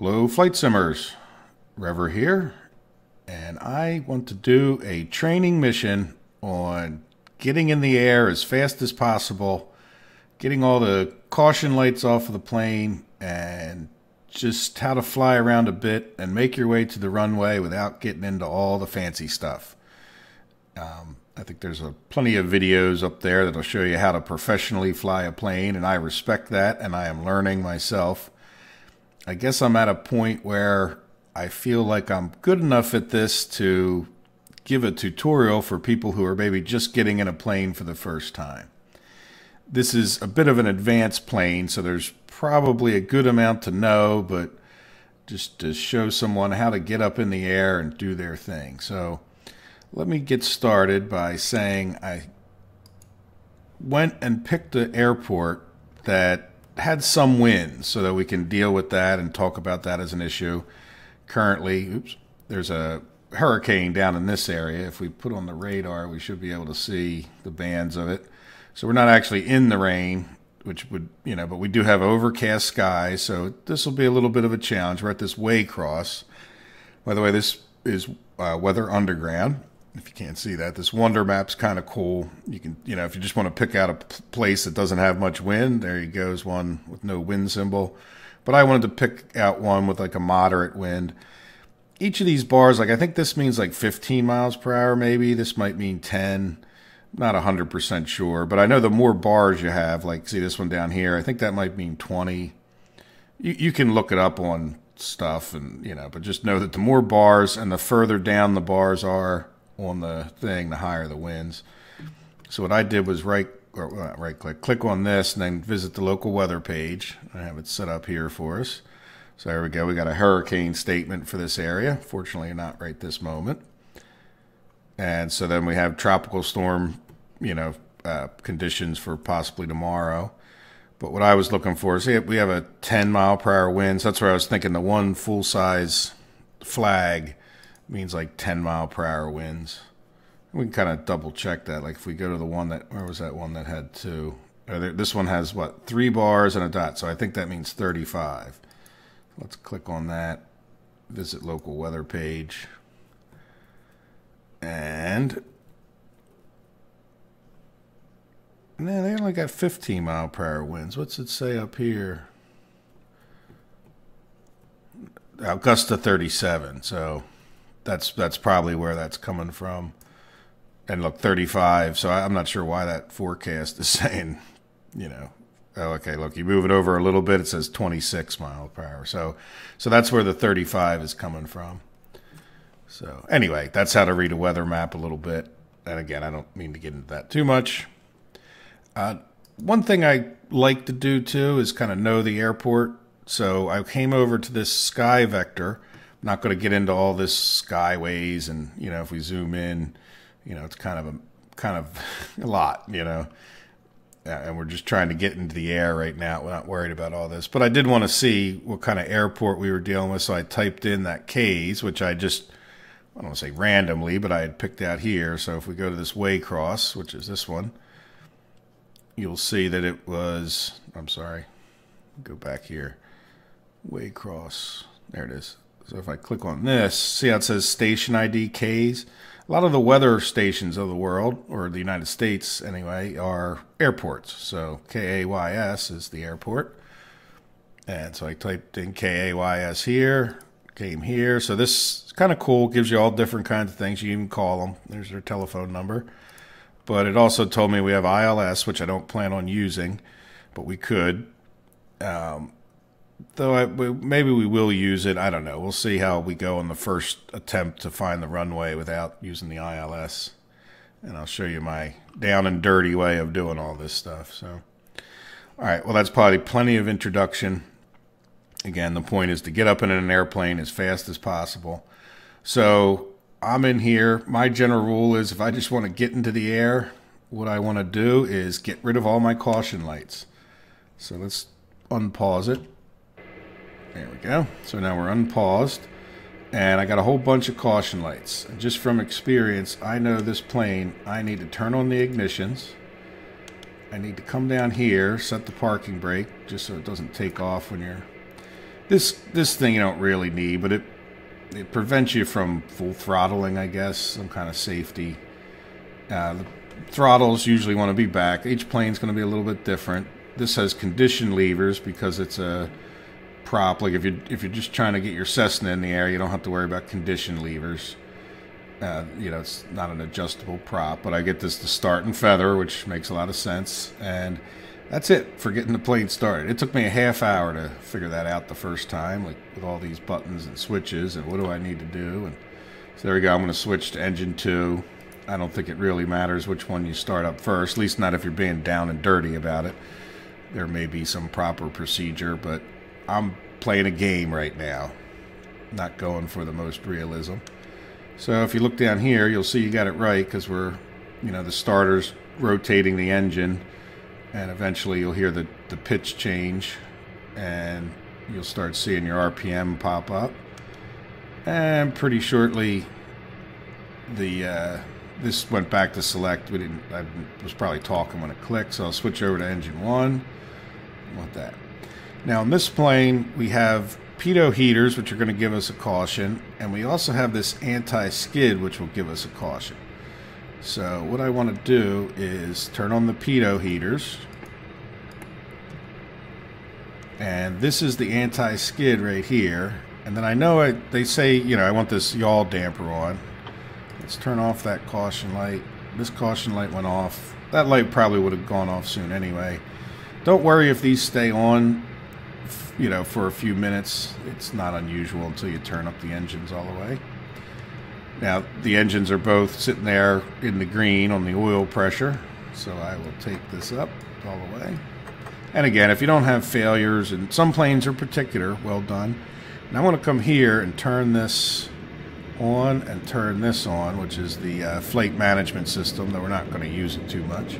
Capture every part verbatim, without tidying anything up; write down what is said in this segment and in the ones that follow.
Hello Flight Simmers, Rever here, and I want to do a training mission on getting in the air as fast as possible, getting all the caution lights off of the plane, and just how to fly around a bit and make your way to the runway without getting into all the fancy stuff. Um, I think there's a, plenty of videos up there that'll show you how to professionally fly a plane, and I respect that, and I am learning myself. I guess I'm at a point where I feel like I'm good enough at this to give a tutorial for people who are maybe just getting in a plane for the first time. This is a bit of an advanced plane, so there's probably a good amount to know, but just to show someone how to get up in the air and do their thing. So let me get started by saying I went and picked an airport that had some wind so that we can deal with that and talk about that as an issue. Currently, oops, there's a hurricane down in this area. If we put on the radar, we should be able to see the bands of it. So we're not actually in the rain, which would, you know, but we do have overcast skies. So this will be a little bit of a challenge. We're at this Waycross. By the way, this is uh, Weather Underground. If you can't see that, this Wonder Map's kind of cool. You can, you know, if you just want to pick out a place that doesn't have much wind, there you goes one with no wind symbol. But I wanted to pick out one with like a moderate wind. Each of these bars, like I think this means like fifteen miles per hour maybe. This might mean ten. I'm not one hundred percent sure, but I know the more bars you have, like see this one down here, I think that might mean twenty. You, you can look it up on stuff and, you know, but just know that the more bars and the further down the bars are on the thing, the higher the winds. So what I did was right or not right click click on this and then visit the local weather page. I have it set up here for us. So there we go, we got a hurricane statement for this area. Fortunately not right this moment. And so then we have tropical storm, you know, uh, conditions for possibly tomorrow. But what I was looking for is we have a ten mile per hour wind. So that's where I was thinking the one full size flag means like ten mile per hour winds. We can kind of double check that. Like if we go to the one that, where was that one that had two? Or there, this one has what, three bars and a dot. So I think that means thirty-five. Let's click on that, visit local weather page. And no, they only got fifteen mile per hour winds. What's it say up here? Uh, Augusta thirty-seven, so That's that's probably where that's coming from. And look, thirty-five, so I'm not sure why that forecast is saying, you know, oh, okay, look, you move it over a little bit, it says twenty-six mile per hour. So, so that's where the thirty-five is coming from. So anyway, that's how to read a weather map a little bit. And again, I don't mean to get into that too much. Uh, one thing I like to do too is kind of know the airport. So I came over to this Sky Vector. Not going to get into all this skyways and, you know, if we zoom in, you know, it's kind of a kind of a lot, you know, and we're just trying to get into the air right now. We're not worried about all this, but I did want to see what kind of airport we were dealing with. So I typed in that K A Y S, which I just, I don't want to say randomly, but I had picked out here. So if we go to this Waycross, which is this one, you'll see that it was, I'm sorry, go back here, Waycross, there it is. So if I click on this, see how it says station I D K A Y S? A lot of the weather stations of the world, or the United States anyway, are airports. So K A Y S is the airport. And so I typed in K A Y S here, came here. So this is kind of cool, gives you all different kinds of things. You can even call them. There's their telephone number. But it also told me we have I L S, which I don't plan on using, but we could. Um, Though I, maybe we will use it. I don't know. We'll see how we go on the first attempt to find the runway without using the I L S. And I'll show you my down and dirty way of doing all this stuff. So, all right. Well, that's probably plenty of introduction. Again, the point is to get up in an airplane as fast as possible. So I'm in here. My general rule is if I just want to get into the air, what I want to do is get rid of all my caution lights. So let's unpause it. There we go. So now we're unpaused, and I got a whole bunch of caution lights. And just from experience, I know this plane, I need to turn on the ignitions. I need to come down here, set the parking brake, just so it doesn't take off when you're... This this thing you don't really need, but it it prevents you from full throttling, I guess, some kind of safety. Uh, the throttles usually want to be back. Each plane's going to be a little bit different. This has condition levers because it's a prop. Like if you if you're just trying to get your Cessna in the air, you don't have to worry about condition levers. Uh, you know, it's not an adjustable prop, but I get this to start and feather, which makes a lot of sense. And that's it for getting the plane started. It took me a half hour to figure that out the first time, like with all these buttons and switches and what do I need to do. And so there we go. I'm going to switch to engine two. I don't think it really matters which one you start up first, at least not if you're being down and dirty about it. There may be some proper procedure, but I'm playing a game right now, not going for the most realism. So if you look down here, you'll see you got it right because we're, you know, the starter's rotating the engine, and eventually you'll hear the, the pitch change, and you'll start seeing your R P M pop up. And pretty shortly, the uh, this went back to select. We didn't. I was probably talking when it clicked, so I'll switch over to engine one. I want that. Now in this plane, we have pitot heaters, which are going to give us a caution, and we also have this anti-skid, which will give us a caution. So what I want to do is turn on the pitot heaters, and this is the anti-skid right here. And then I know I, they say, you know, I want this yaw damper on. Let's turn off that caution light. This caution light went off. That light probably would have gone off soon anyway. Don't worry if these stay on, you know, for a few minutes. It's not unusual until you turn up the engines all the way. Now the engines are both sitting there in the green on the oil pressure, so I will take this up all the way. And again, if you don't have failures, and some planes are particular, well done. And I want to come here and turn this on and turn this on, which is the uh, flight management system, though we're not going to use it too much.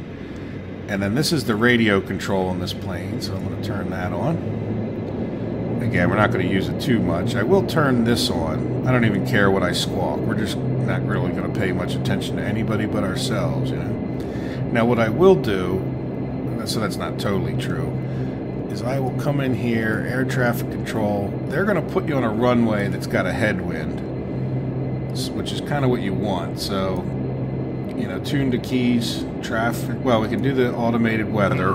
And then this is the radio control on this plane, so I'm going to turn that on. Again, we're not going to use it too much. I will turn this on. I don't even care what I squawk. We're just not really going to pay much attention to anybody but ourselves, you know. Now, what I will do, so that's not totally true, is I will come in here, air traffic control. They're going to put you on a runway that's got a headwind, which is kind of what you want. So, you know, tune to keys, traffic. Well, we can do the automated weather.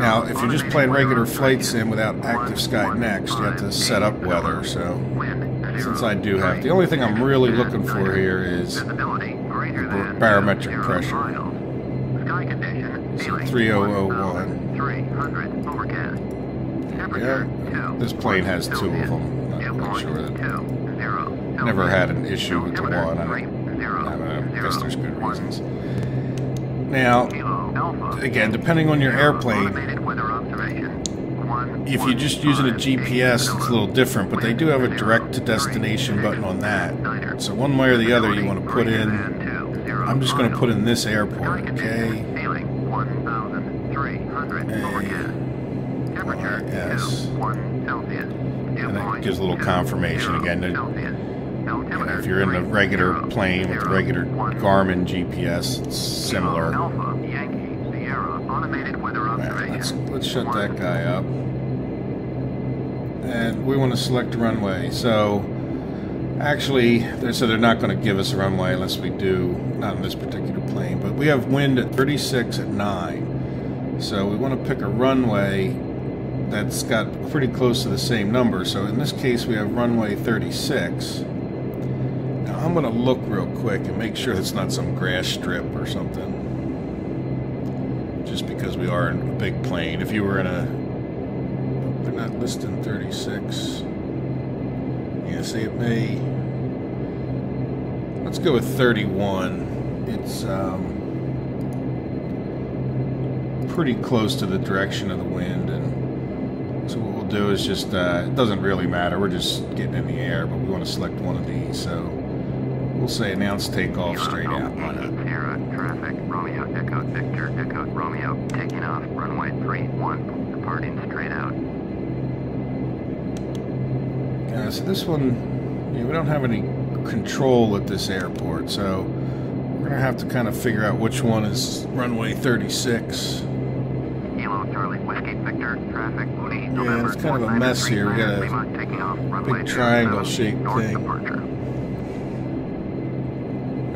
Now, if you're just playing regular flight sim without Active Sky Next, you have to set up weather, so since I do have, the only thing I'm really looking for here is barometric pressure. So three thousand one. Yeah, this plane has two of them. I'm not sure that I've never had an issue with the one. I, don't, I guess there's good reasons. Now, again, depending on your airplane, if you're just using a G P S, it's a little different, but they do have a direct to destination button on that. So one way or the other, you want to put in, I'm just going to put in this airport, okay? K A Y S. And it gives a little confirmation again. To, You know, if you're in a regular plane with regular Garmin G P S, it's similar. Right, let's, let's shut that guy up. And we want to select runway. So, actually, they're, so they're not going to give us a runway unless we do, not in this particular plane. But we have wind at thirty-six at nine. So we want to pick a runway that's got pretty close to the same number. So in this case, we have runway thirty-six. Now I'm going to look real quick and make sure it's not some grass strip or something, just because we are in a big plane. If you were in a, they're not listing thirty-six. Yeah, see, it may, let's go with thirty-one. It's um, pretty close to the direction of the wind, and so what we'll do is just, uh, it doesn't really matter, we're just getting in the air, but we want to select one of these, so we'll say announce takeoff straight out. Sierra traffic, Romeo, Echo, Victor, Echo, Romeo, taking off, runway three one, departing straight out. Uh, so this one, you know, we don't have any control at this airport, so we're going to have to kind of figure out which one is runway thirty-six. Kilo Charlie Whiskey Victor traffic. Yeah, it's kind of a mess here. We got a big triangle-shaped thing. All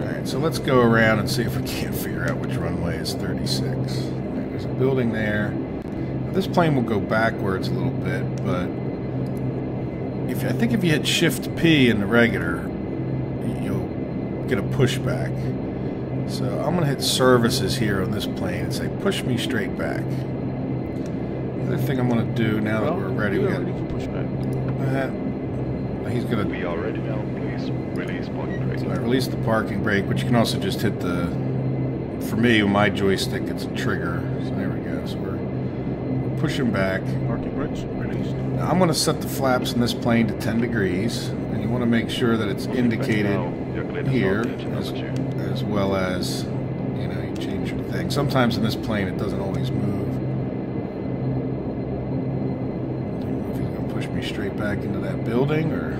right, so let's go around and see if we can't figure out which runway is thirty-six. Right, there's a building there. Now, this plane will go backwards a little bit, but if I think if you hit Shift P in the regular, you'll get a pushback. So I'm gonna hit services here on this plane and say push me straight back. The other thing I'm gonna do now well, that we're ready, we, we got ready for push back. Uh, he's gonna be already now. Please release parking brake. So I release the parking brake, but you can also just hit the. For me, with my joystick, it's a trigger. So there we go. So we're, we're pushing back. Parking brakes released. Now I'm gonna set the flaps in this plane to ten degrees, and you want to make sure that it's indicated here. As well as, you know, you change your thing. Sometimes in this plane it doesn't always move. I don't know if he's going to push me straight back into that building, or I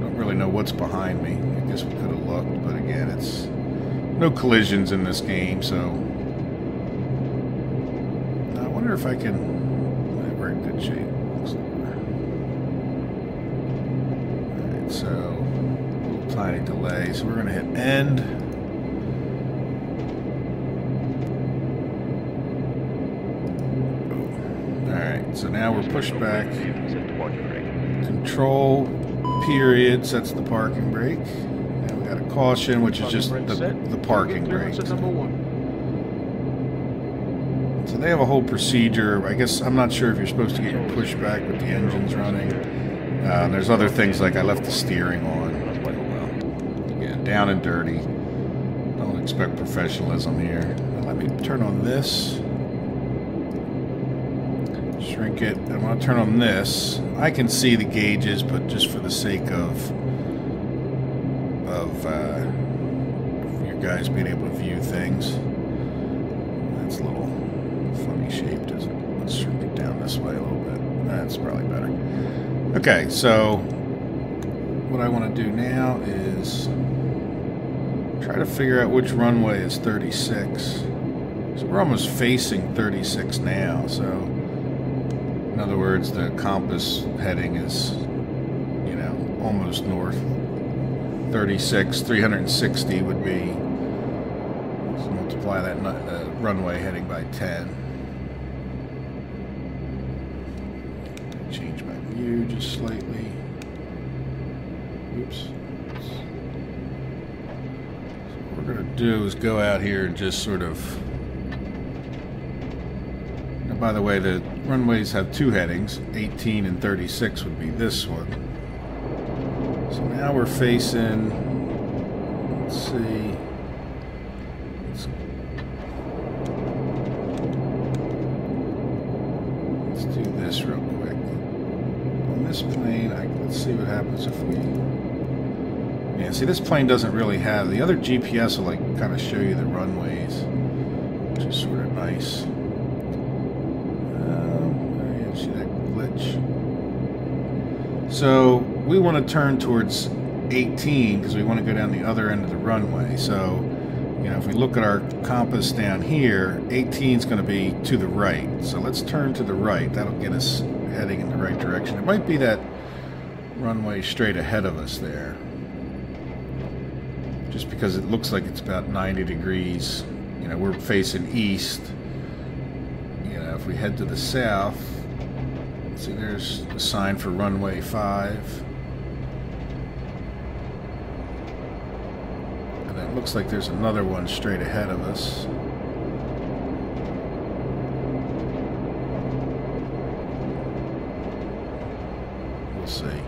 don't really know what's behind me. I guess we could have looked, but again, it's no collisions in this game, so. I wonder if I can. We're in good shape. Alright, so a little tiny delay. So we're going to hit end. So now we're pushed back. Control period sets the parking brake. Now we got a caution, which is just the, the parking brake. So they have a whole procedure. I guess I'm not sure if you're supposed to get your push back with the engines running. Uh, and there's other things like I left the steering on. Yeah, down and dirty. Don't expect professionalism here. Now let me turn on this. Shrink it. I'm going to turn on this. I can see the gauges, but just for the sake of of uh, you guys being able to view things. That's a little funny shaped, isn't it? Let's shrink it down this way a little bit. That's probably better. Okay, so what I want to do now is try to figure out which runway is thirty-six. So we're almost facing thirty-six now, so in other words, the compass heading is, you know, almost north. thirty-six, three hundred sixty would be, let's multiply that uh, runway heading by ten. Change my view just slightly. Oops. So what we're going to do is go out here and just sort of. By the way, the runways have two headings, eighteen and thirty-six would be this one. So now we're facing, let's see, let's, let's do this real quick. On this plane, I, let's see what happens if we, yeah, see this plane doesn't really have, the other G P S will like kind of show you the runways, which is sort of nice. So we want to turn towards eighteen because we want to go down the other end of the runway. So, you know, if we look at our compass down here, eighteen is going to be to the right. So let's turn to the right. That'll get us heading in the right direction. It might be that runway straight ahead of us there, just because it looks like it's about ninety degrees. You know, we're facing east. You know, if we head to the south. See, there's a sign for runway five. And it looks like there's another one straight ahead of us. We'll see.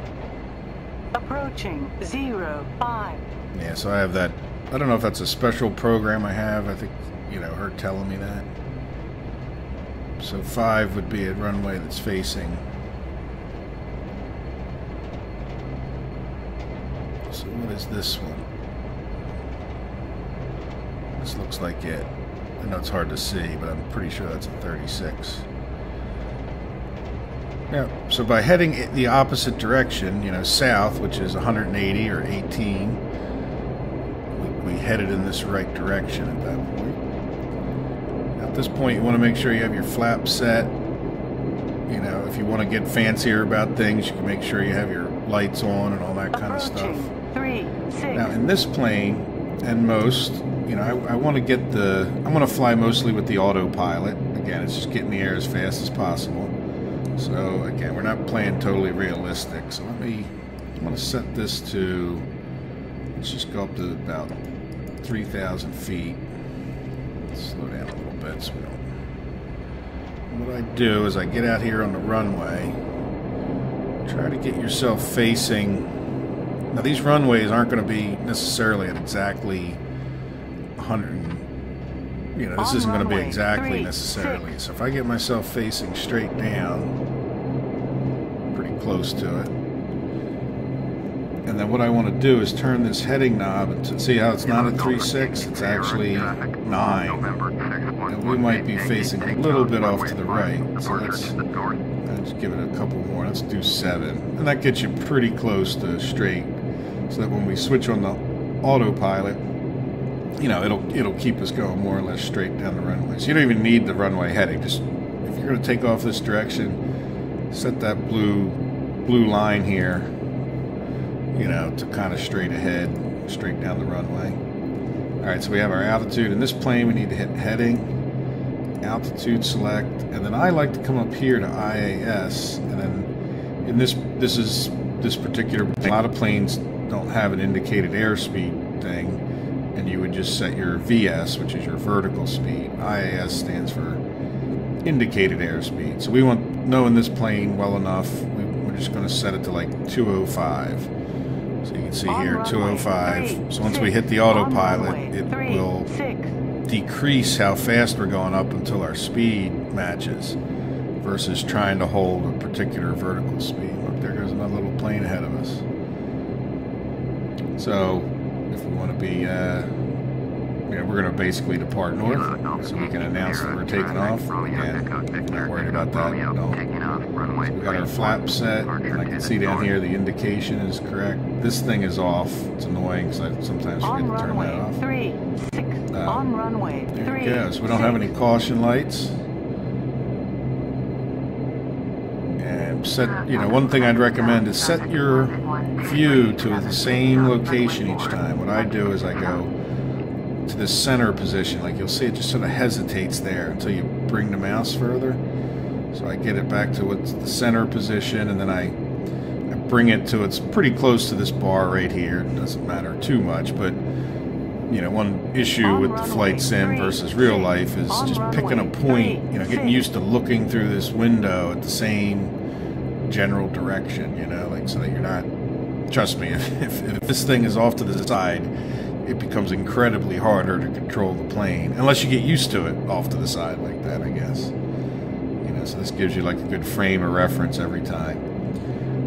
Approaching zero five. Yeah, so I have that. I don't know if that's a special program I have. I think, you know, her telling me that. So five would be a runway that's facing. So what is this one? This looks like it. I know it's hard to see, but I'm pretty sure that's a thirty-six. Yeah, so by heading it the opposite direction, you know, south, which is one hundred eighty or eighteen, we, we headed in this right direction at that point. this point you want to make sure you have your flap set. You know, if you want to get fancier about things, you can make sure you have your lights on and all that kind of stuff. Three, six. Now in this plane and most, you know, I, I want to get the, I'm going to fly mostly with the autopilot. Again, it's just getting the air as fast as possible. So again, we're not playing totally realistic. So let me, I'm going to set this to, let's just go up to about three thousand feet. Slow down a little bit so we don't. What I do is I get out here on the runway, try to get yourself facing. Now these runways aren't going to be necessarily at exactly one hundred, you know, this on isn't going to be exactly three, necessarily. Six. So if I get myself facing straight down, pretty close to it. And then what I want to do is turn this heading knob and see how it's not a three six, it's actually nine. And we might be facing a little bit off to the right. So let's, let's give it a couple more. Let's do seven. And that gets you pretty close to straight. So that when we switch on the autopilot, you know, it'll it'll keep us going more or less straight down the runway. So you don't even need the runway heading. Just if you're gonna take off this direction, set that blue blue line here, you know, to kind of straight ahead, straight down the runway. All right, so we have our altitude. In this plane, we need to hit heading, altitude select, and then I like to come up here to I A S, and then in this, this is this particular, a lot of planes don't have an indicated airspeed thing, and you would just set your V S, which is your vertical speed. I A S stands for indicated airspeed. So we want, knowing this plane well enough, we, we're just gonna set it to like two oh five. So you can see here, two oh five. So once we hit the autopilot, it will decrease how fast we're going up until our speed matches versus trying to hold a particular vertical speed. Look, there goes another little plane ahead of us. So if we want to be, uh, yeah, we're going to basically depart north, so we can announce that we're taking off. And I'm not worried about that at all. So we got our flap set, and I can see down here the indication is correct. This thing is off. It's annoying because I sometimes forget to turn that off. Three, six, um, on runway, there three, it goes. We don't have any caution lights. And set, you know, one thing I'd recommend is set your view to the same location each time. What I do is I go to the center position, like you'll see it just sort of hesitates there until you bring the mouse further. So I get it back to what's the center position, and then I, I bring it to, it's pretty close to this bar right here. It doesn't matter too much, but you know, one issue with the flight sim versus real life is just picking a point, you know, getting used to looking through this window at the same general direction, you know, like so that you're not, trust me, if, if, if this thing is off to the side, it becomes incredibly harder to control the plane, unless you get used to it off to the side like that, I guess. You know, so this gives you like a good frame of reference every time.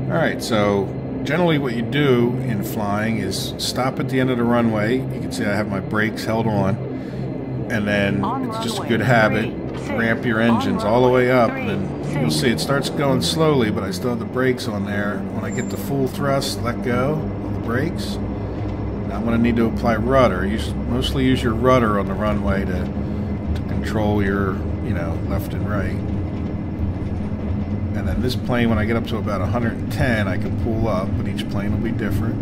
All right, so generally what you do in flying is stop at the end of the runway. You can see I have my brakes held on, and then it's just a good habit, ramp your engines all the way up, and then you'll see it starts going slowly, but I still have the brakes on there. When I get the full thrust, let go of the brakes. I'm going to need to apply rudder. Use, mostly use your rudder on the runway to, to control your, you know, left and right. And then this plane, when I get up to about one hundred ten, I can pull up, but each plane will be different.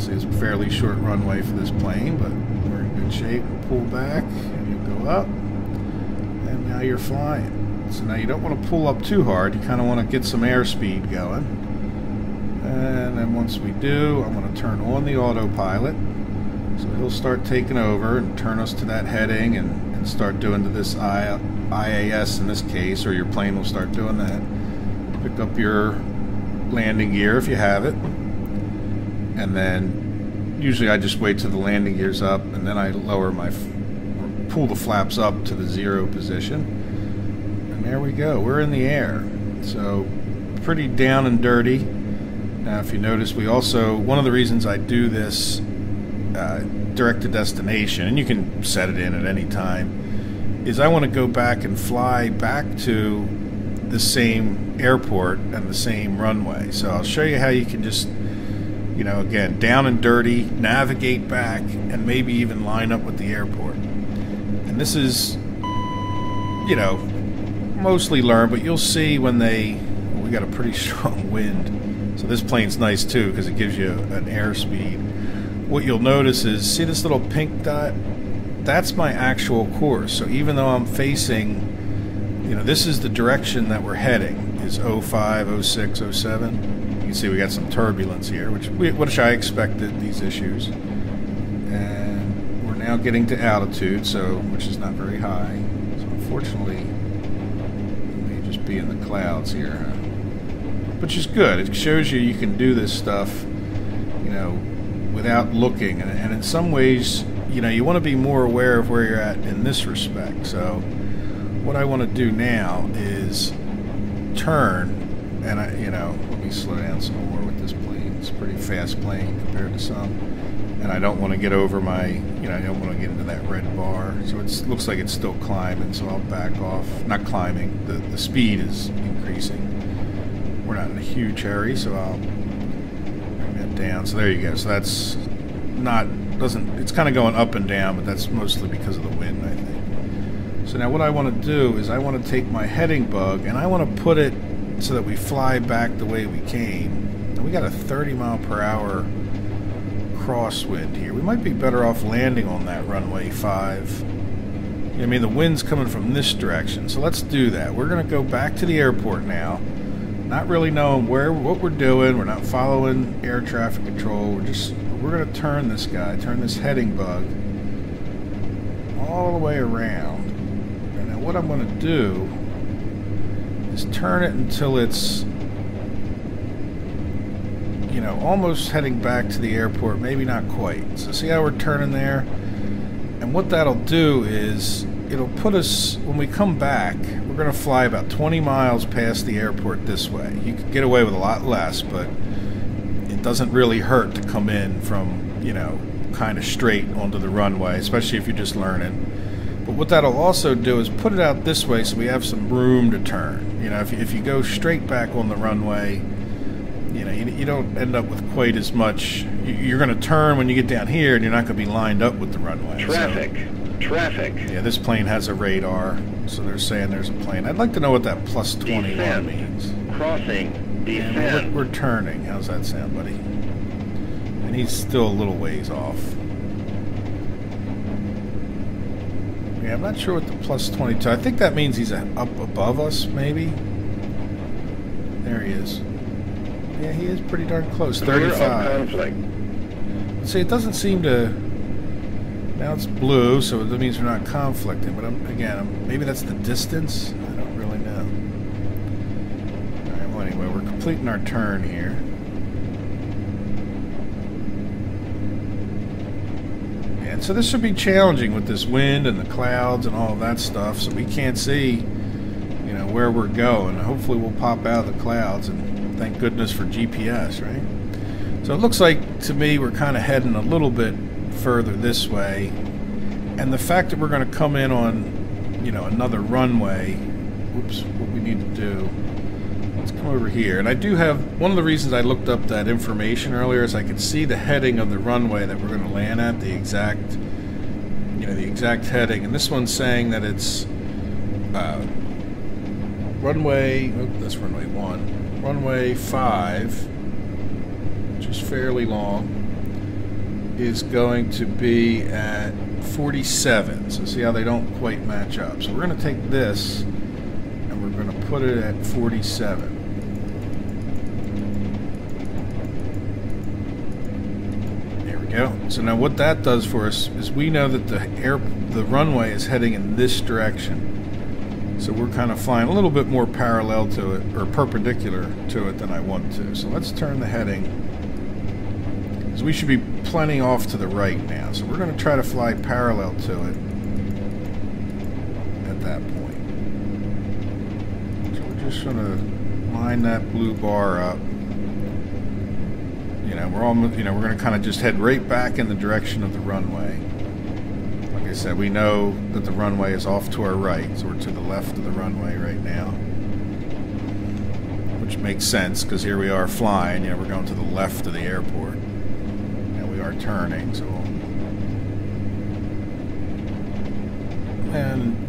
See, it's a fairly short runway for this plane, but we're in good shape. Pull back, and you go up, and now you're flying. So now you don't want to pull up too hard. You kind of want to get some airspeed going. And then once we do, I'm going to turn on the autopilot. So he'll start taking over and turn us to that heading and, and start doing to this I A S in this case, or your plane will start doing that. Pick up your landing gear if you have it. And then usually I just wait till the landing gear's up, and then I lower my, pull the flaps up to the zero position. And there we go. We're in the air. So pretty down and dirty. Now, if you notice, we also, one of the reasons I do this uh, direct to destination, and you can set it in at any time, is I want to go back and fly back to the same airport and the same runway. So I'll show you how you can just, you know, again, down and dirty, navigate back, and maybe even line up with the airport. And this is you know, mostly learn, but you'll see when they... Well, we got a pretty strong wind. So this plane's nice, too, because it gives you an airspeed. What you'll notice is, see this little pink dot? That's my actual course. So even though I'm facing, you know, this is the direction that we're heading, is oh five, oh six, oh seven. You can see we got some turbulence here, which, we, which I expected, these issues. And we're now getting to altitude, so which is not very high. So unfortunately, we may just be in the clouds here, huh? Which is good. It shows you you can do this stuff, you know, without looking. And, and in some ways, you know, you want to be more aware of where you're at in this respect. So what I want to do now is turn, and I, you know, let me slow down some more with this plane. It's a pretty fast plane compared to some, and I don't want to get over my, you know, I don't want to get into that red bar. So it looks like it's still climbing, so I'll back off. Not climbing, the, the speed is increasing. We're not in a huge hurry, so I'll bring that down. So there you go. So that's not... Doesn't it's kind of going up and down, but that's mostly because of the wind, I think. So now what I want to do is I want to take my heading bug and I want to put it so that we fly back the way we came. And we got a thirty mile per hour crosswind here. We might be better off landing on that runway five. I mean, the wind's coming from this direction, so let's do that. We're going to go back to the airport now, not really knowing where what we're doing. We're not following air traffic control. We're just We're going to turn this guy, turn this heading bug all the way around. And now what I'm going to do is turn it until it's, you know, almost heading back to the airport, maybe not quite. So see how we're turning there? And what that'll do is it'll put us, when we come back, we're going to fly about twenty miles past the airport this way. You could get away with a lot less, but doesn't really hurt to come in from, you know, kind of straight onto the runway, especially if you're just learning. But what that'll also do is put it out this way so we have some room to turn. You know, if you, if you go straight back on the runway, you know, you, you don't end up with quite as much. You're going to turn when you get down here and you're not going to be lined up with the runway. Traffic. So, traffic. Yeah, this plane has a radar, so they're saying there's a plane. I'd like to know what that plus twenty-one Descent. means. Crossing. And we're, we're turning. How's that sound, buddy? And he's still a little ways off. Yeah, I'm not sure what the plus twenty-two. I think that means he's up above us, maybe. There he is. Yeah, he is pretty darn close. thirty-five. See, it doesn't seem to... Now it's blue, so that means we're not conflicting. But I'm, again, I'm, maybe that's the distance. I don't really know. Anyway, we're completing our turn here. And so this should be challenging with this wind and the clouds and all of that stuff, so we can't see, you know, where we're going. Hopefully we'll pop out of the clouds, and thank goodness for G P S, right? So it looks like, to me, we're kind of heading a little bit further this way. And the fact that we're going to come in on, you know, another runway, oops, what we need to do... Let's come over here. And I do have, one of the reasons I looked up that information earlier is I could see the heading of the runway that we're going to land at, the exact, you know, the exact heading. And this one's saying that it's uh, runway, oh, that's runway one, runway five, which is fairly long, is going to be at forty-seven. So see how they don't quite match up. So we're going to take this. We're going to put it at forty-seven. There we go. So now what that does for us is we know that the air, the runway is heading in this direction. So we're kind of flying a little bit more parallel to it, or perpendicular to it than I want to. So let's turn the heading. Because we should be plenty off to the right now. So we're going to try to fly parallel to it at that point. Just gonna line that blue bar up. You know, we're almost. You know, we're gonna kind of just head right back in the direction of the runway. Like I said, we know that the runway is off to our right, so we're to the left of the runway right now, which makes sense because here we are flying. You know, we're going to the left of the airport, and we are turning. So, we'll... and.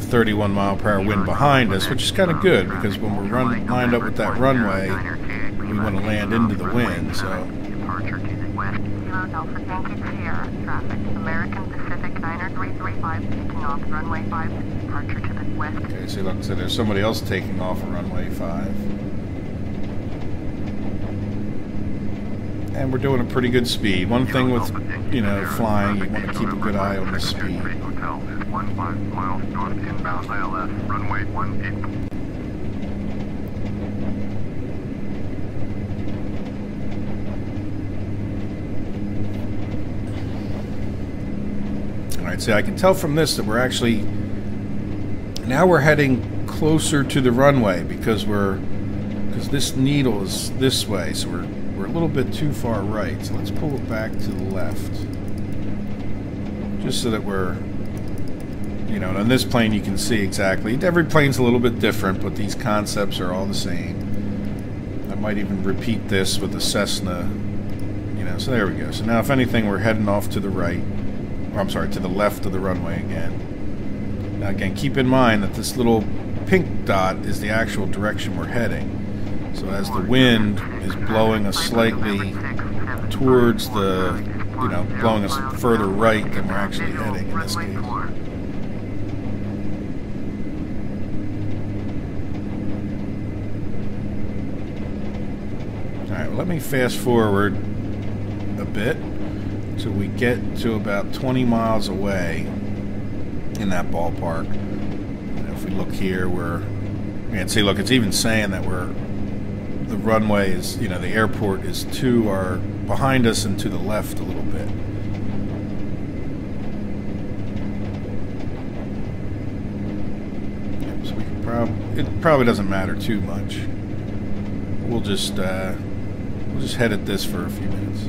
thirty-one mile per hour wind behind us, which is kind of good because when we're run, lined up with that runway, we want to land into the wind. So. Okay, so like I said, there's somebody else taking off of runway five. And we're doing a pretty good speed. One thing with, you know, flying, you want to keep a good eye on the speed. Alright, so I can tell from this that we're actually, now we're heading closer to the runway because we're, because this needle is this way, so we're We're a little bit too far right, so let's pull it back to the left, just so that we're, you know, and on this plane you can see exactly. Every plane's a little bit different, but these concepts are all the same. I might even repeat this with the Cessna, you know, so there we go. So now if anything, we're heading off to the right, or I'm sorry, to the left of the runway again. Now again, keep in mind that this little pink dot is the actual direction we're heading. So as the wind is blowing us slightly towards the, you know, blowing us further right than we're actually heading in this case. Alright, well, let me fast forward a bit till we get to about twenty miles away in that ballpark. And if we look here, we're, and see, look, it's even saying that we're, the runway is, you know, the airport is to our, behind us and to the left a little bit. Yep, so we can prob- it probably doesn't matter too much. We'll just, uh, we'll just head at this for a few minutes.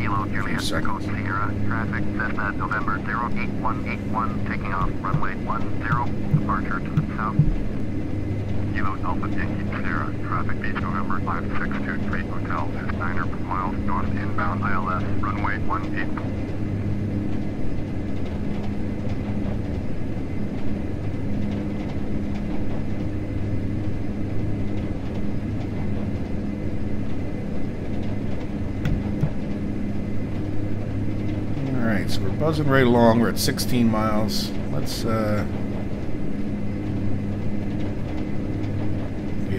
Kilo Juliet, Echo Sierra, traffic, Cessna, November zero eight one eight one, taking off runway ten, departure to the south. Kilo Alpha Yankee Sierra, traffic beach November five six two three, hotel is nine hundred miles north inbound I L S, runway one eight. Alright, so we're buzzing right along, we're at sixteen miles. Let's, uh...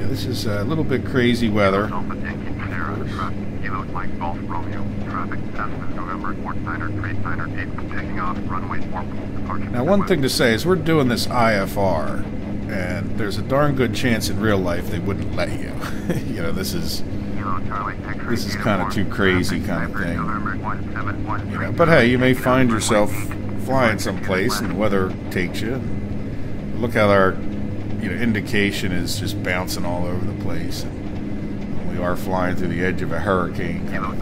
this is a little bit crazy weather. Now, one thing to say is we're doing this I F R, and there's a darn good chance in real life they wouldn't let you. You know, this is this is kind of too crazy kind of thing. You know, but hey, you may find yourself flying someplace and the weather takes you. Look how our, you know, indication is just bouncing all over the place, and we are flying through the edge of a hurricane. Oh,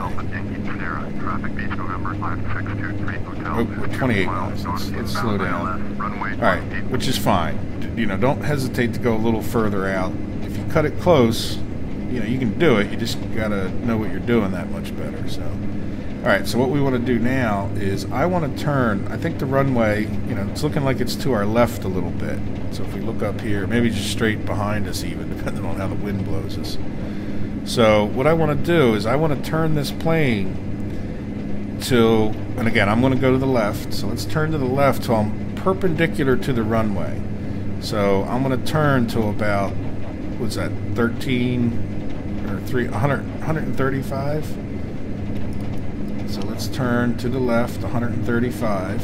we're twenty-eight miles. Let's, let's slow down. All right, which is fine. You know, don't hesitate to go a little further out. If you cut it close, you know, you can do it. You just gotta know what you're doing that much better. So, all right. So what we want to do now is I want to turn. I think the runway, you know, it's looking like it's to our left a little bit. So if we look up here, maybe just straight behind us even, depending on how the wind blows us. So what I want to do is I want to turn this plane to, and again, I'm going to go to the left. So let's turn to the left till I'm perpendicular to the runway. So I'm going to turn to about, what's that, thirteen, or three, one hundred, one thirty-five? So let's turn to the left, one thirty-five.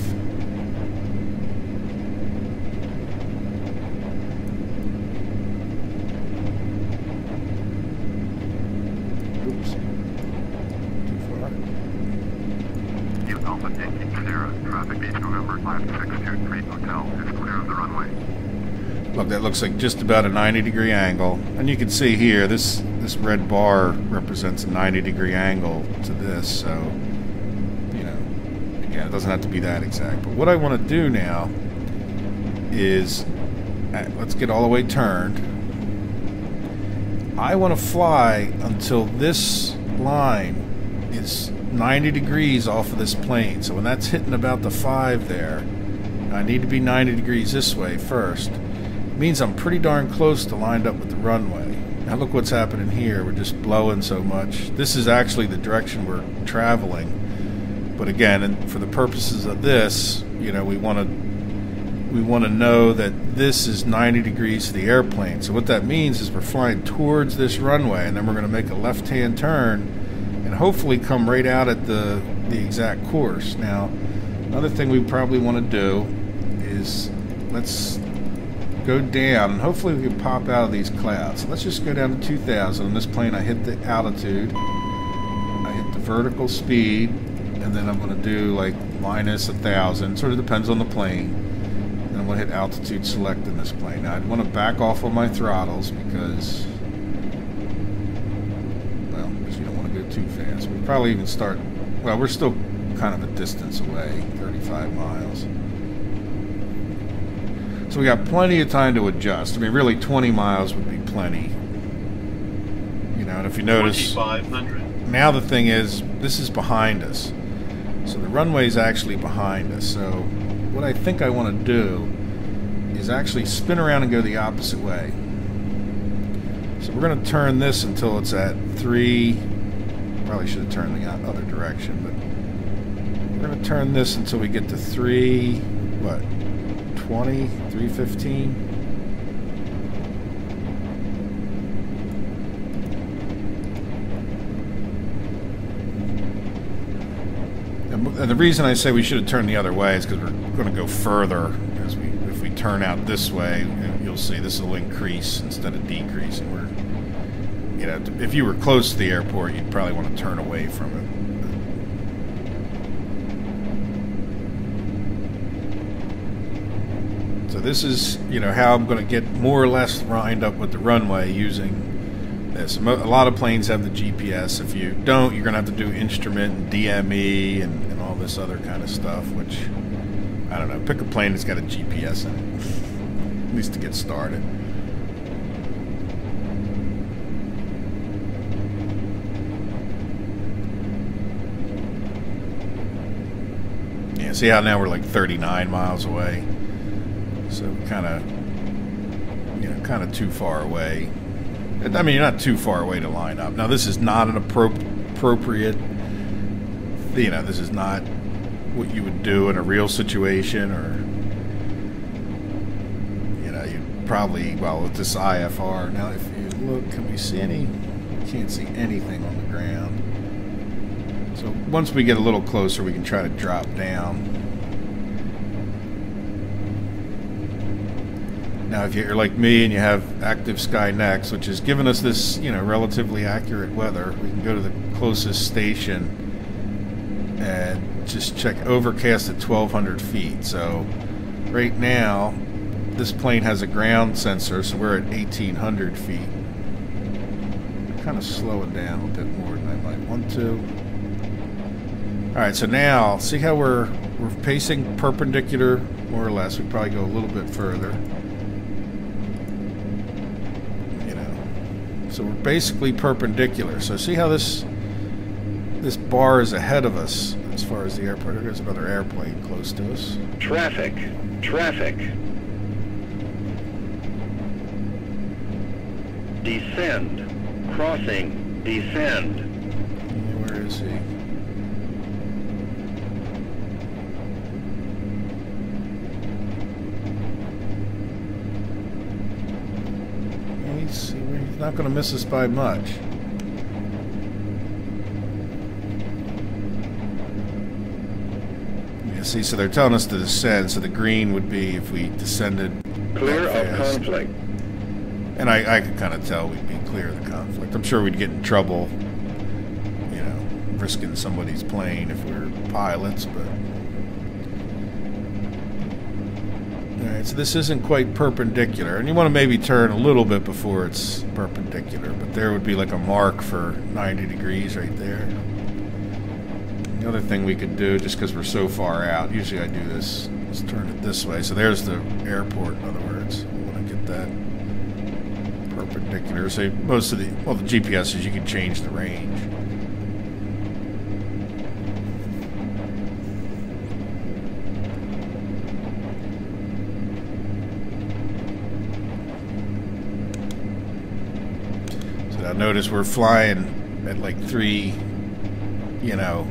Looks like just about a ninety degree angle, and you can see here this this red bar represents a ninety degree angle to this. So, you know, again, it doesn't have to be that exact, but what I want to do now is let's get all the way turned. I want to fly until this line is ninety degrees off of this plane. So when that's hitting about the five there, I need to be ninety degrees this way first. It means I'm pretty darn close to lined up with the runway. Now look what's happening here. We're just blowing so much. This is actually the direction we're traveling. But again, and for the purposes of this, you know, we want to we want to know that this is ninety degrees to the airplane. So what that means is we're flying towards this runway, and then we're going to make a left-hand turn and hopefully come right out at the, the exact course. Now, another thing we probably want to do is let's go down, and hopefully we can pop out of these clouds. So let's just go down to two thousand. On this plane, I hit the altitude, I hit the vertical speed, and then I'm going to do like minus one thousand. Sort of depends on the plane. And I'm going to hit altitude select in this plane. Now, I'd want to back off on my throttles because, well, because you don't want to go too fast. We probably even start, well, we're still kind of a distance away, thirty-five miles. So we got plenty of time to adjust. I mean, really, twenty miles would be plenty. You know, and if you notice, now the thing is, this is behind us. So the runway's actually behind us. So what I think I want to do is actually spin around and go the opposite way. So we're going to turn this until it's at three. Probably should have turned the other direction, but we're going to turn this until we get to three, what, twenty, three fifteen. And the reason I say we should have turned the other way is because we're going to go further. As we, if we turn out this way, you'll see this will increase instead of decrease. And we're, you know, if you were close to the airport, you'd probably want to turn away from it. So this is, you know, how I'm going to get more or less lined up with the runway using this. A lot of planes have the G P S. If you don't, you're going to have to do instrument and D M E and, and all this other kind of stuff, which, I don't know, pick a plane that's got a G P S in it, at least to get started. Yeah, see how now we're like thirty-nine miles away? So kind of, you know, kind of too far away. I mean, you're not too far away to line up. Now, this is not an appropriate, you know, this is not what you would do in a real situation, or, you know, you'd probably, well, with this I F R. Now, if you look, can we see any? Can't see anything on the ground. So once we get a little closer, we can try to drop down. Now, if you're like me and you have Active Sky Next, which has given us this, you know, relatively accurate weather, we can go to the closest station and just check overcast at twelve hundred feet. So right now, this plane has a ground sensor, so we're at eighteen hundred feet. I'm kind of slowing down a bit more than I might want to. All right, so now, see how we're, we're pacing perpendicular, more or less. We'd probably go a little bit further. So we're basically perpendicular. So see how this this bar is ahead of us as far as the airport. There's another airplane close to us. Traffic, traffic. Descend, crossing, descend. Yeah, where is he? Not going to miss us by much. Yeah, see, so they're telling us to descend, so the green would be if we descended. Clear of conflict. And I, I could kind of tell we'd be clear of the conflict. I'm sure we'd get in trouble, you know, risking somebody's plane if we were pilots, but. Alright, so this isn't quite perpendicular, and you want to maybe turn a little bit before it's perpendicular, but there would be like a mark for ninety degrees right there. The other thing we could do, just because we're so far out, usually I do this, let's turn it this way. So there's the airport, in other words. We want to get that perpendicular. So most of the, well, the G P S is you can change the range. uh, notice we're flying at like three, you know,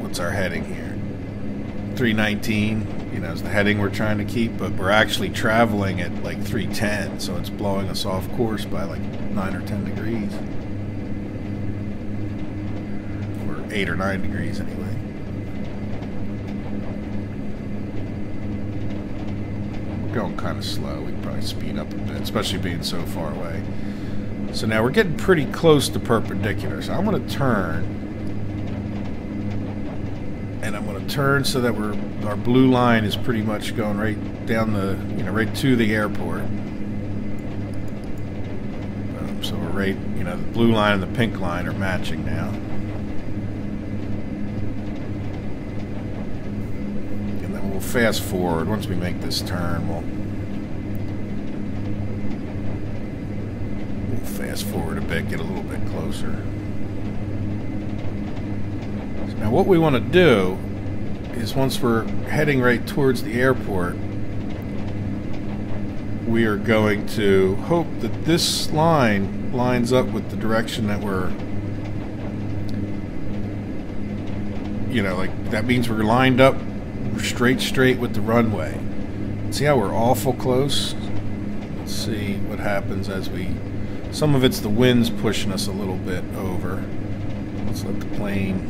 what's our heading here? three nineteen, you know, is the heading we're trying to keep, but we're actually traveling at like three ten, so it's blowing us off course by like nine or ten degrees. Or eight or nine degrees anyway. Going kind of slow. We can probably speed up a bit, especially being so far away. So now we're getting pretty close to perpendicular. So I'm going to turn, and I'm going to turn so that we're our blue line is pretty much going right down the, you know, right to the airport. Um, so we're right, you know, the blue line and the pink line are matching now, and then we'll fast forward once we make this turn. We'll fast forward a bit, get a little bit closer. So now what we want to do is, once we're heading right towards the airport, we are going to hope that this line lines up with the direction that we're, you know, like that means we're lined up straight straight with the runway. See how we're awful close? Let's see what happens as we... Some of it's the wind's pushing us a little bit over. Let's let the plane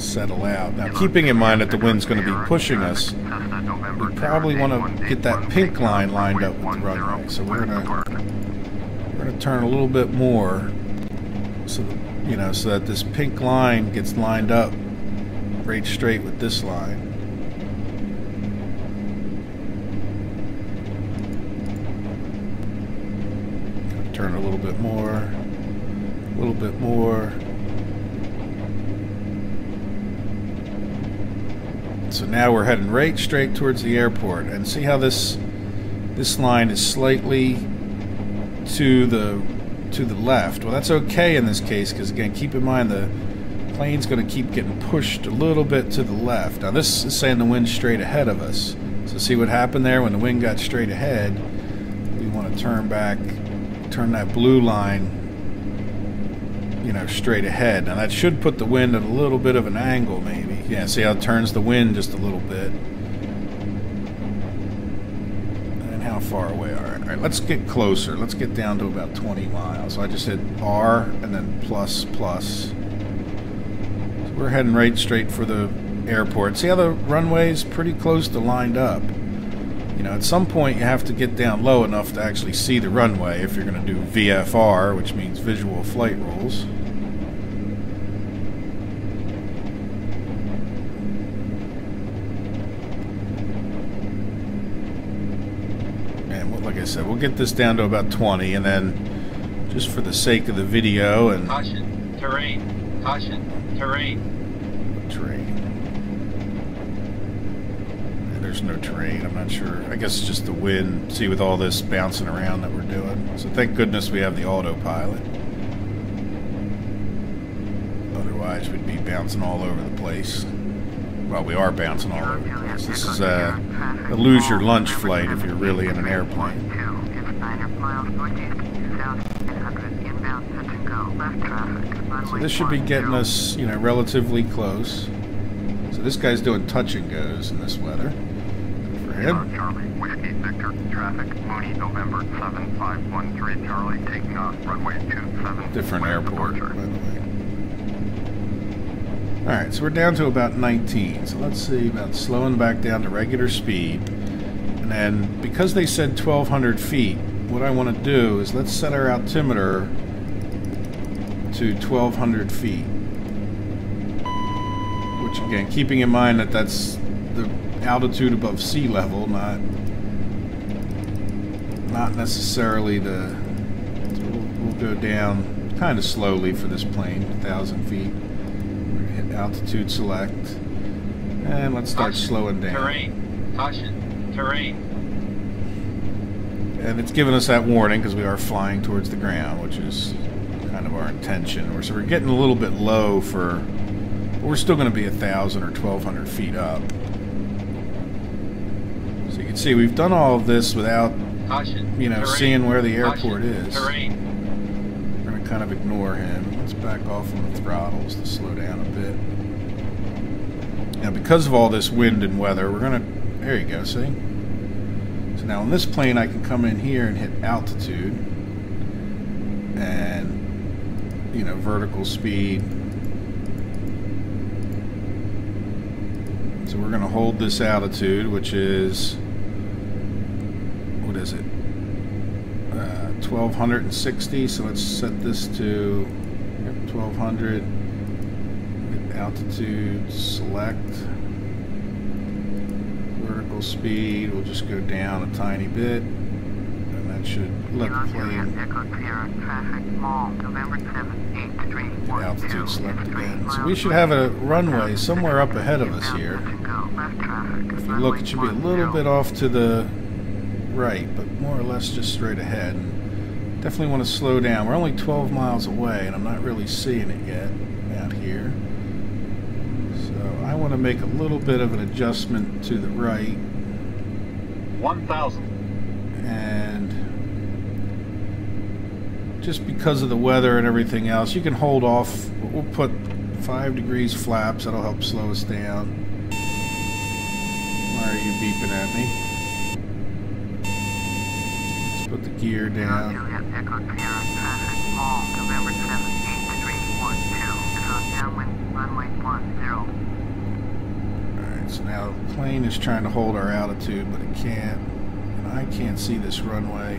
settle out. Now, keeping in mind that the wind's going to be pushing us, we probably want to get that pink line lined up with the runway. So we're going to we're going to turn a little bit more, so that, you know, so that this pink line gets lined up right straight with this line. Turn a little bit more, a little bit more. So now we're heading right straight towards the airport, and see how this this line is slightly to the to the left. Well, that's okay in this case, because again, keep in mind the plane's going to keep getting pushed a little bit to the left. Now this is saying the wind's straight ahead of us. So see what happened there when the wind got straight ahead. We want to turn back. Turn that blue line, you know, straight ahead. Now that should put the wind at a little bit of an angle, maybe. Yeah, see how it turns the wind just a little bit. And how far away are we? All right, let's get closer. Let's get down to about twenty miles. So I just hit R and then plus, plus. So we're heading right straight for the airport. See how the runway's pretty close to lined up. You know, at some point you have to get down low enough to actually see the runway if you're going to do V F R, which means visual flight rules. And like I said, we'll get this down to about twenty, and then just for the sake of the video and... Caution, terrain, caution, terrain. Terrain. There's no terrain. I'm not sure. I guess it's just the wind. See, with all this bouncing around that we're doing. So thank goodness we have the autopilot. Otherwise, we'd be bouncing all over the place. Well, we are bouncing all over the place. This is uh, a lose your lunch flight if you're really in an airplane. So this should be getting us, you know, relatively close. So this guy's doing touch and goes in this weather. Him. Charlie, Whiskey Victor, traffic, Mooney, November seven five one three, Charlie, taking off, runway two seven. Different airport, by the way. Alright, so we're down to about nineteen, so let's see about slowing back down to regular speed. And then, because they said twelve hundred feet, what I want to do is let's set our altimeter to twelve hundred feet. Which, again, keeping in mind that that's the altitude above sea level, not not necessarily the... We'll, we'll go down kind of slowly for this plane, one thousand feet. We're gonna hit altitude select, and let's start caution, slowing down. Terrain, caution, terrain. And it's giving us that warning because we are flying towards the ground, which is kind of our intention. So we're getting a little bit low for... But we're still going to be one thousand or twelve hundred feet up. You can see we've done all of this without, caution, you know, terrain, seeing where the airport caution, is. Terrain. kind of ignore him. Let's back off on the throttles to slow down a bit. Now, because of all this wind and weather, we're going to... There you go, see? So now on this plane, I can come in here and hit altitude. And, you know, vertical speed. So we're going to hold this altitude, which is... What is it? twelve sixty, so let's set this to twelve hundred, altitude, select, vertical speed, we'll just go down a tiny bit, and that should let the plane, the altitude select again. So we should have a runway somewhere up ahead of us here. If you look, it should be a little bit off to the right, but more or less just straight ahead. Definitely want to slow down. We're only twelve miles away, and I'm not really seeing it yet out here. So I want to make a little bit of an adjustment to the right. one thousand. And just because of the weather and everything else, you can hold off. We'll put five degrees flaps. That'll help slow us down. Why are you beeping at me? Put the gear down. Alright, so now the plane is trying to hold our altitude, but it can't. And I can't see this runway.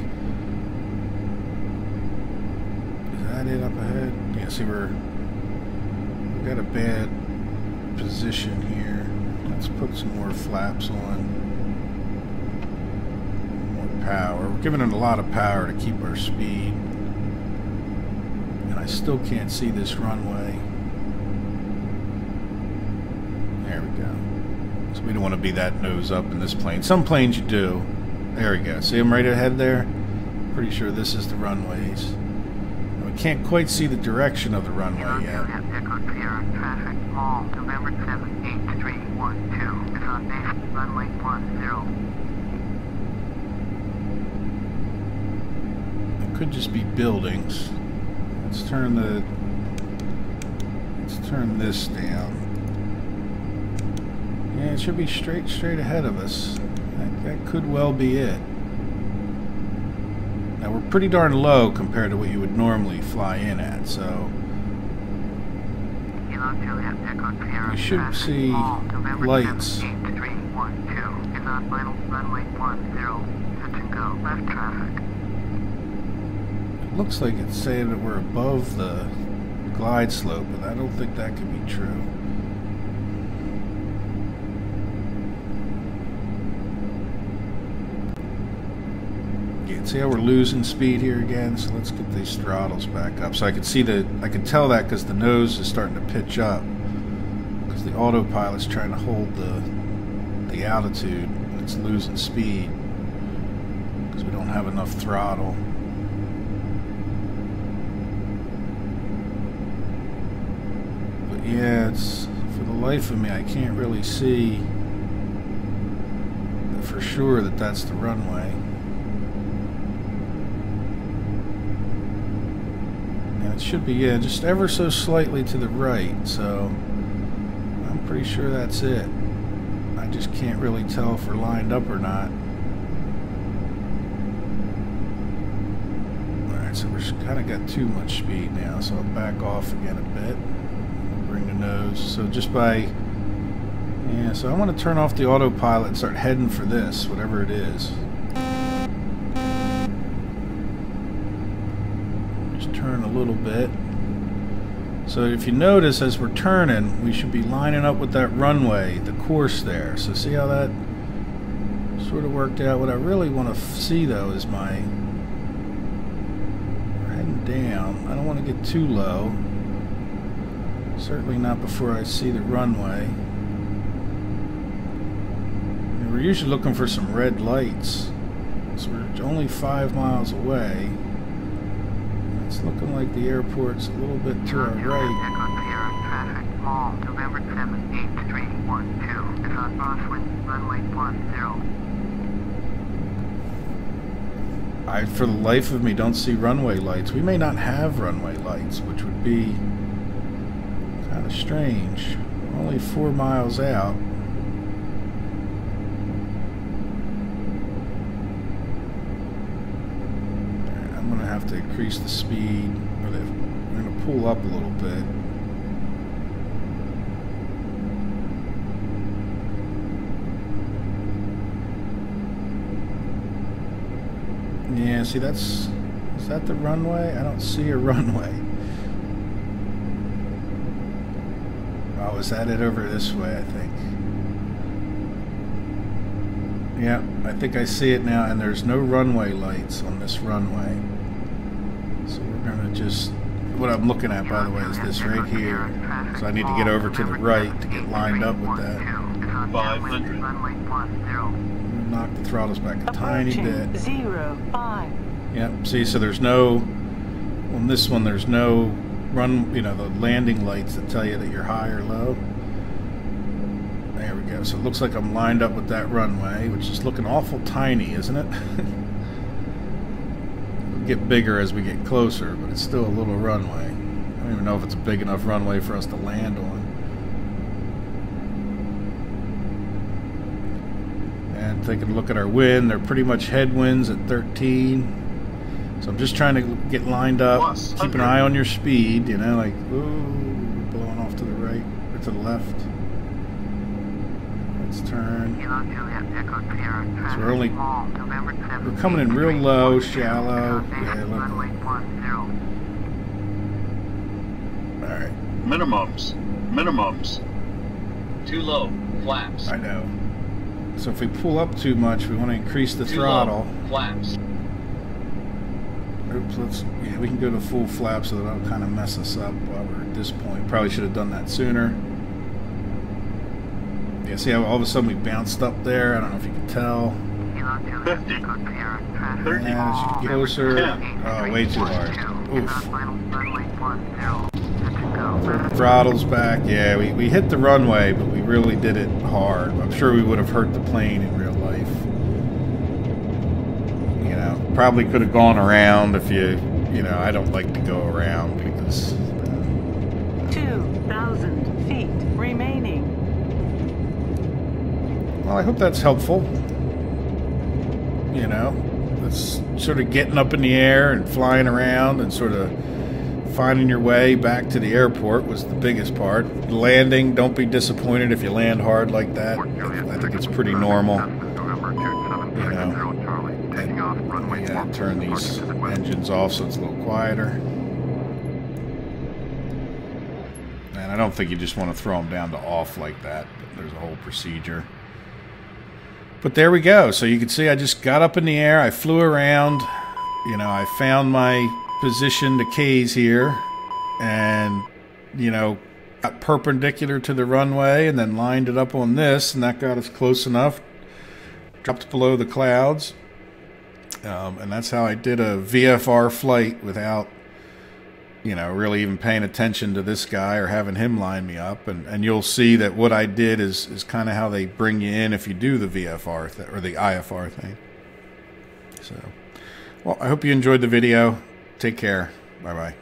Is that it up ahead? Yeah, see, we're, we've got a bad position here. Let's put some more flaps on. Power. We're giving it a lot of power to keep our speed. And I still can't see this runway. There we go. So we don't want to be that nose up in this plane. Some planes you do. There we go. See them right ahead there? Pretty sure this is the runways. And we can't quite see the direction of the runway yet. Could just be buildings. Let's turn the let's turn this down. Yeah, it should be straight straight ahead of us. That, that could well be it. Now we're pretty darn low compared to what you would normally fly in at, so you should see lights. Looks like it's saying that we're above the glide slope, but I don't think that could be true. Yeah, see how we're losing speed here again? So let's get these throttles back up. So I could see that, I could tell that because the nose is starting to pitch up, because the autopilot's trying to hold the the altitude, and it's losing speed because we don't have enough throttle. Yeah, it's, for the life of me, I can't really see for sure that that's the runway. Now it should be, yeah, just ever so slightly to the right, so I'm pretty sure that's it. I just can't really tell if we're lined up or not. Alright, so we've kind of got too much speed now, so I'll back off again a bit. Bring the nose. So just by, yeah, so I want to turn off the autopilot and start heading for this, whatever it is. Just turn a little bit. So if you notice, as we're turning, we should be lining up with that runway, the course there. So see how that sort of worked out? What I really want to see, though, is my, we're heading down. I don't want to get too low. Certainly not before I see the runway. And we're usually looking for some red lights. So we're only five miles away. It's looking like the airport's a little bit to our right. I, for the life of me, don't see runway lights. We may not have runway lights, which would be kind of strange. We're only four miles out. I'm going to have to increase the speed. We're going to pull up a little bit. Yeah, see, that's... Is that the runway? I don't see a runway. Oh, is that it over this way, I think? Yeah, I think I see it now, and there's no runway lights on this runway. So we're going to just... What I'm looking at, by the way, is this right here. So I need to get over to the right to get lined up with that. five hundred. Knock the throttles back a tiny bit. Zero, five. Yep, see, so there's no, on this one, there's no run, you know, the landing lights that tell you that you're high or low. There we go. So it looks like I'm lined up with that runway, which is looking awful tiny, isn't it? It'll get bigger as we get closer, but it's still a little runway. I don't even know if it's a big enough runway for us to land on. And taking a look at our wind, they're pretty much headwinds at thirteen. So I'm just trying to get lined up. Plus, keep okay. an eye on your speed, you know, like, ooh, blowing off to the right, or to the left. Let's turn. So we're only, we're coming in real low, shallow. Yeah, alright. Minimums. Minimums. Too low. Flaps. I know. So if we pull up too much, we want to increase the throttle. Flaps. Oops, let's, yeah, we can go to full flap so that that'll kind of mess us up while we're at this point. Probably should have done that sooner. Yeah, see how all of a sudden we bounced up there? I don't know if you can tell. fifty. Yeah, should get closer. Yeah. Oh, way too hard. Oof. Throttle's back. Yeah, we, we hit the runway, but we really did it hard. I'm sure we would have hurt the plane in real life. You know, probably could have gone around if you, you know, I don't like to go around because... Uh, two thousand feet remaining. Well, I hope that's helpful. You know, it's sort of getting up in the air and flying around and sort of finding your way back to the airport was the biggest part. Landing, don't be disappointed if you land hard like that. I think it's pretty normal. You know, and, yeah, turn these engines off so it's a little quieter. And I don't think you just want to throw them down to off like that. But there's a whole procedure. But there we go. So you can see I just got up in the air. I flew around. You know, I found my position to K A Y S here, and you know, got perpendicular to the runway, and then lined it up on this, and that got us close enough. Dropped below the clouds, um, and that's how I did a V F R flight without, you know, really even paying attention to this guy or having him line me up. And and you'll see that what I did is is kind of how they bring you in if you do the V F R th- or the I F R thing. So, well, I hope you enjoyed the video. Take care. Bye-bye.